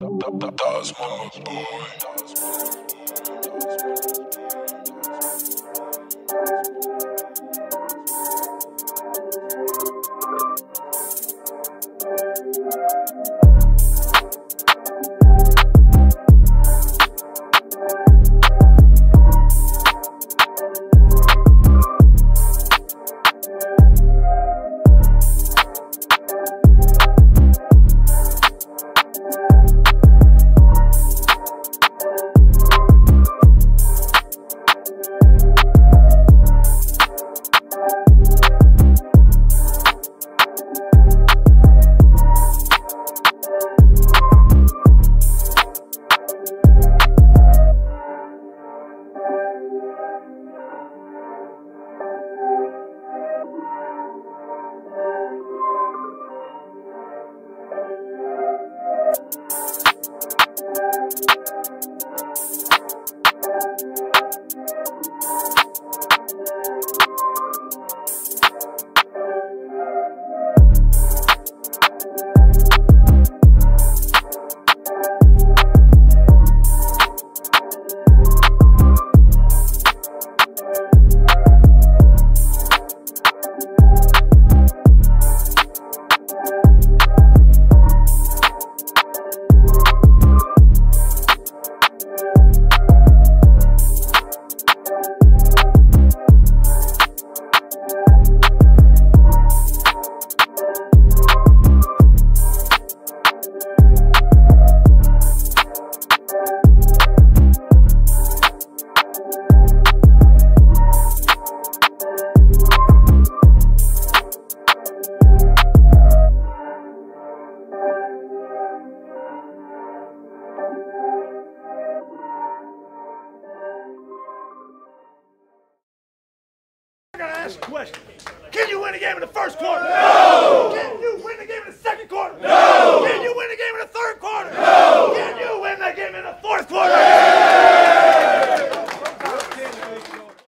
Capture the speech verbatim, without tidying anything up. That's my boy. Question. Can you win a game in the first quarter? No! Can you win a game in the second quarter? No! Can you win a game in the third quarter? No!